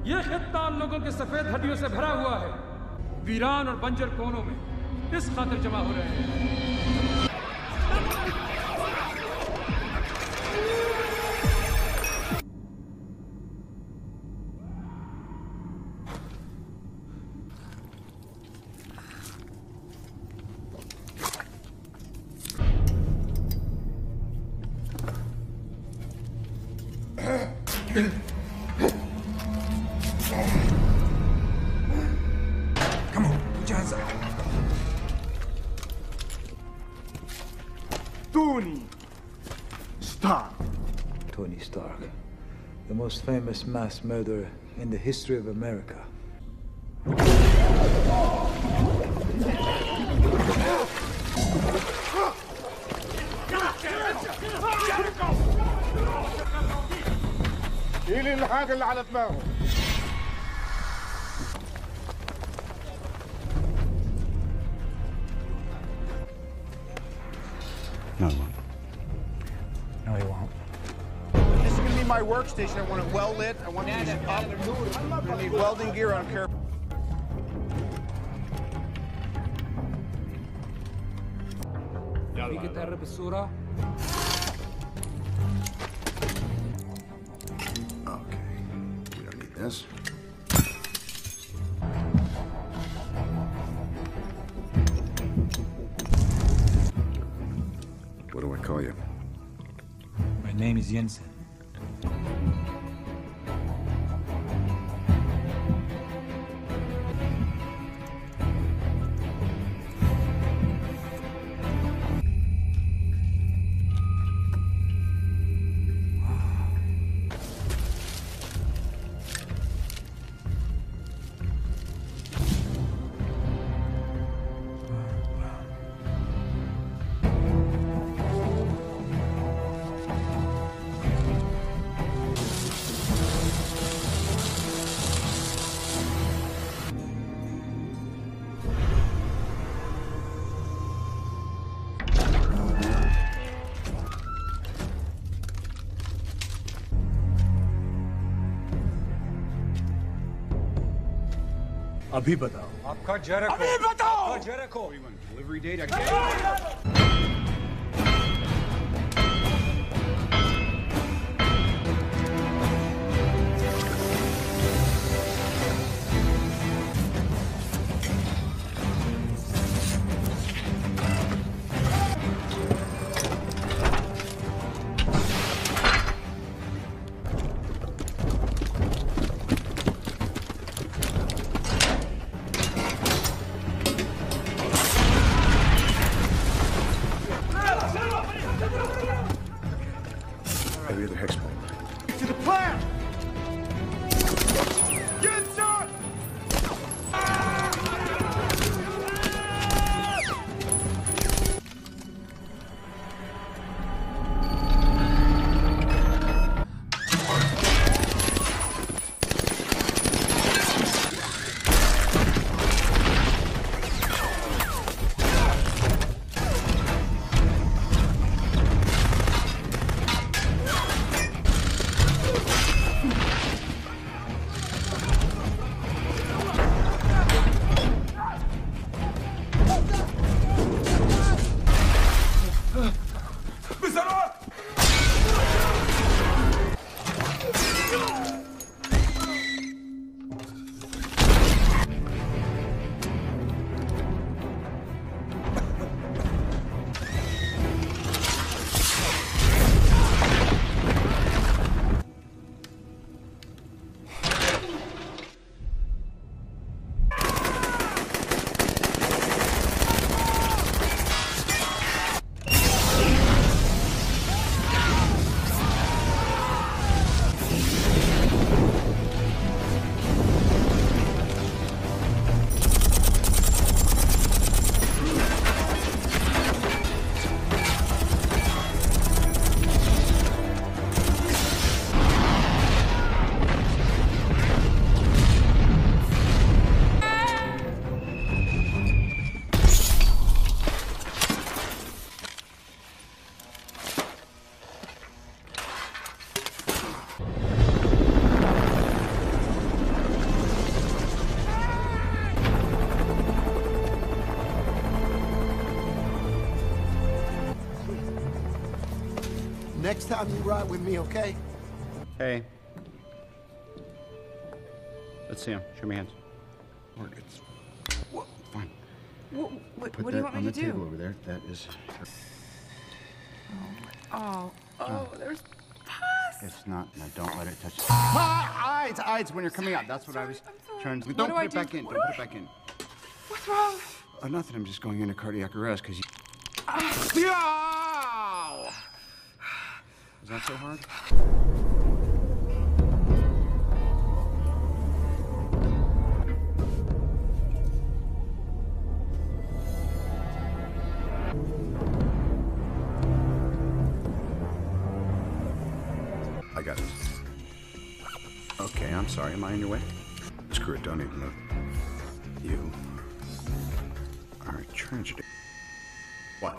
ये खित्ता हम लोगों के सफेद हड्डियों से भरा हुआ है। वीरान और बंजर कोनों में इस खातिर जमा हो रहे हैं। Tony Stark, the most famous mass murderer in the history of America. إلي الحاجة اللي على دماغه. No, he won't. No, he won't. This is going to be my workstation. I want it well lit. I want it up. I'm going to need welding gear. I don't care. You get that Rabasura? Okay. We don't need this. What do I call you? My name is Yensen. Abibadol. Apkar Jericho. Abibadol! Apkar Jericho. Delivery date. I can't. next time you ride with me, okay? Hey. Let's see him. Show me hands. It's fine. What do you want me to do? Put that on the table over there. That is... Oh, there's pus! It's not, and I don't let it touch it. Ah, it's when you're coming out. That's what I was trying to... Don't put it back in. Don't put it back in. What's wrong? Oh, nothing. I'm just going into cardiac arrest because you... Yeah! Is that so hard? I got it. Okay, I'm sorry. Am I in your way? Screw it. Don't even move. You are a tragedy. What?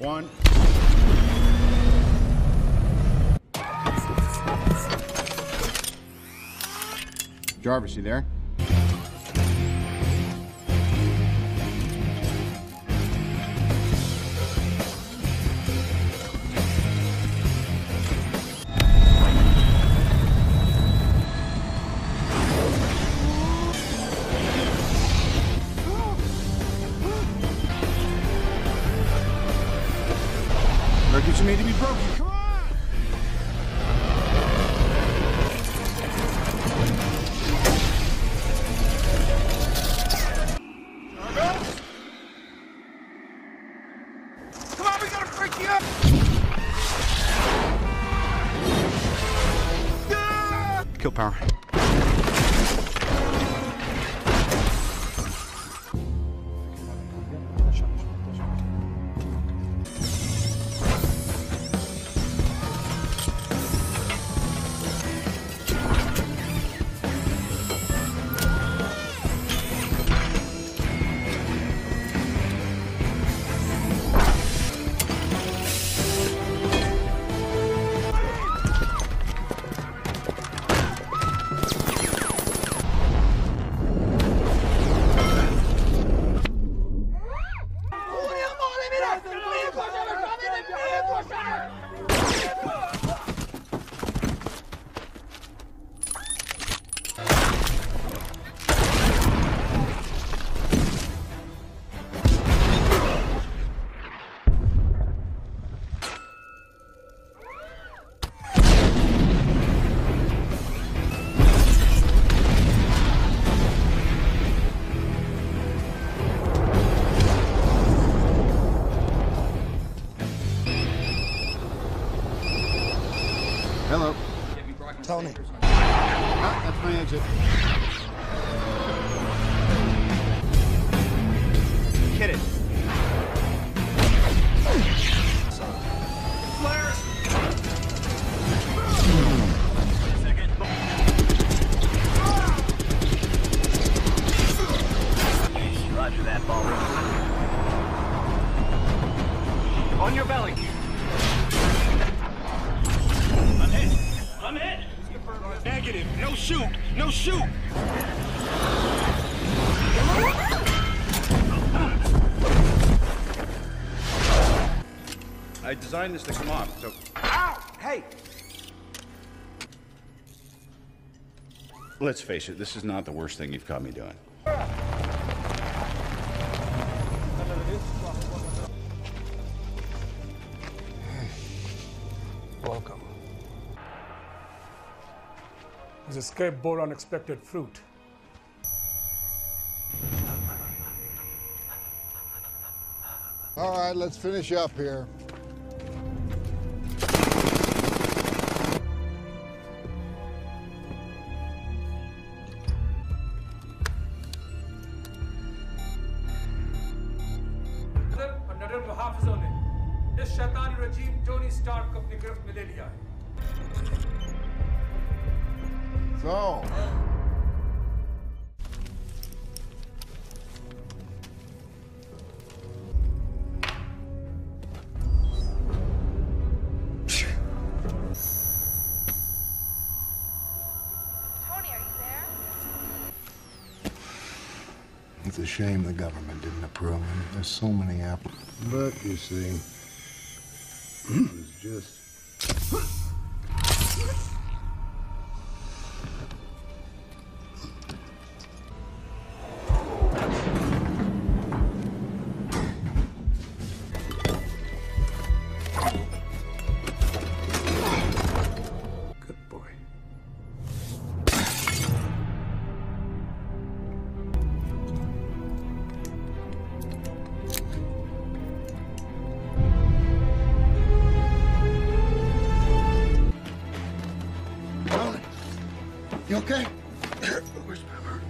One. Jarvis, you there? Records are made to be broken. Come on! Jarvis? Come on, we gotta freak you up! Ah! Kill power. Hello. Tony. Ah, that's my exit. Hit it. Flares! Wait a second. Roger that, ball. On your belly. I'm hit! Negative. No shoot. No shoot! I designed this to come off, so... Ow! Hey! Let's face it, this is not the worst thing you've caught me doing. Welcome. The escape bore unexpected fruit. All right, let's finish up here. Under के हाफिजों ने इस शैतानी रजीम Tony Stark को अपनी गिरफ्त में ले लिया है. So, It's a shame the government didn't approve him. There's so many applicants. But, you see, it was just... You okay? Where's Pepper?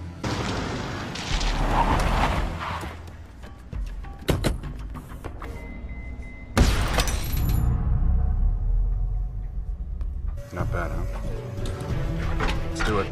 Not bad, huh? Let's do it.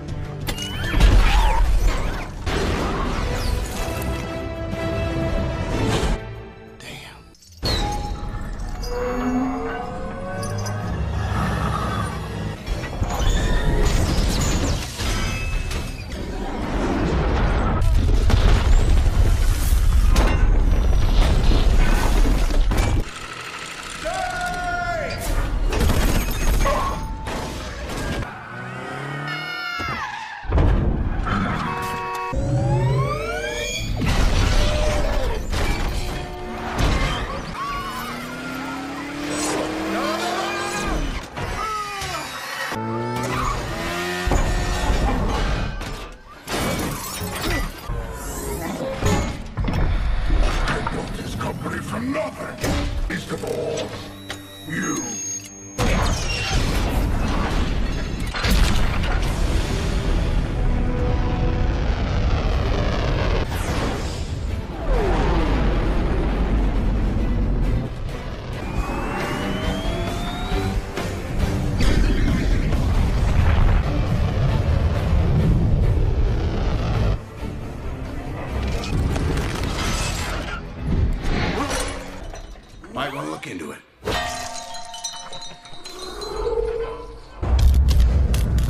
Might want to look into it.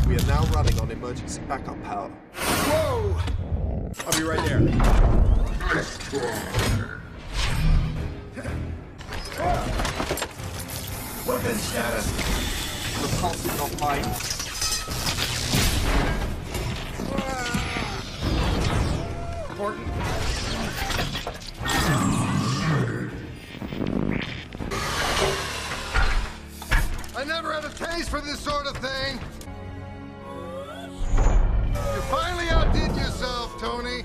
We are now running on emergency backup power. Whoa! I'll be right there. Weapon status. The pulse is not mine. I never had a taste for this sort of thing! You finally outdid yourself, Tony!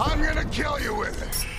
I'm gonna kill you with it!